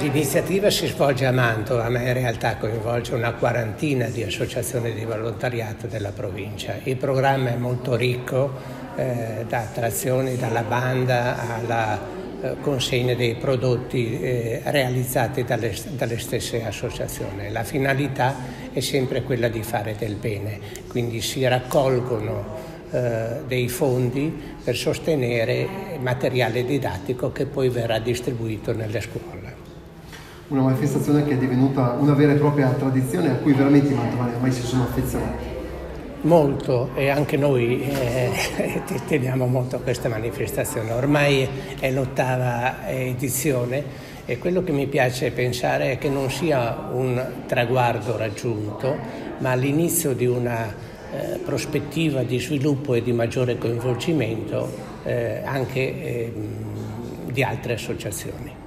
L'iniziativa si svolge a Mantova, ma in realtà coinvolge una quarantina di associazioni di volontariato della provincia. Il programma è molto ricco, da attrazioni, dalla banda alla consegna dei prodotti realizzati dalle stesse associazioni. La finalità è sempre quella di fare del bene, quindi si raccolgono dei fondi per sostenere materiale didattico che poi verrà distribuito nelle scuole. Una manifestazione che è divenuta una vera e propria tradizione a cui veramente i mantovani ormai si sono affezionati. Molto, e anche noi teniamo molto a questa manifestazione. Ormai è l'8ª edizione e quello che mi piace pensare è che non sia un traguardo raggiunto, ma l'inizio di una prospettiva di sviluppo e di maggiore coinvolgimento anche di altre associazioni.